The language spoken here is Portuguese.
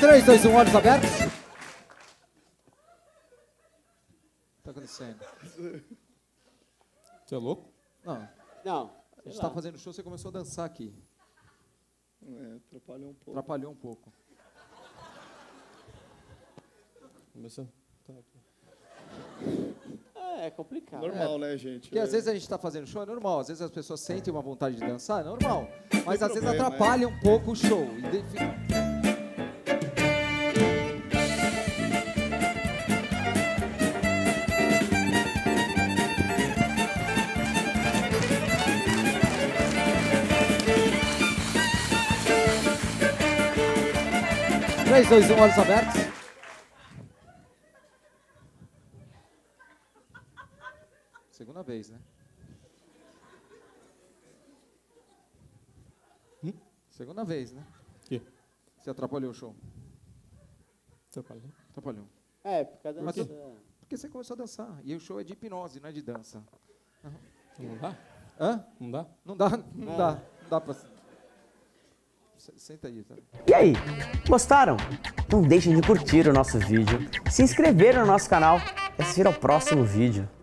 Três, dois, um, olhos abertos. O que tá acontecendo? Você é louco? Não. Não. A gente tá fazendo show, você começou a dançar aqui. É, atrapalhou um pouco. Atrapalhou um pouco. Começou? Tá. É complicado. Normal, né, gente? Porque às vezes a gente tá fazendo show, é normal. Às vezes as pessoas sentem uma vontade de dançar, é normal. Mas às vezes atrapalha um pouco o show. Três, dois, um, olhos abertos. Segunda vez, né? Segunda vez, né? Que? Você atrapalhou o show. Atrapalhou? Atrapalhou. É, por causa da dança. Porque você começou a dançar. E o show é de hipnose, não é de dança. Não dá? Hã? Não dá? Não dá, não dá. Não dá pra... Senta aí, tá? E aí, gostaram? Não deixem de curtir o nosso vídeo, se inscrever no nosso canal e assistir ao próximo vídeo.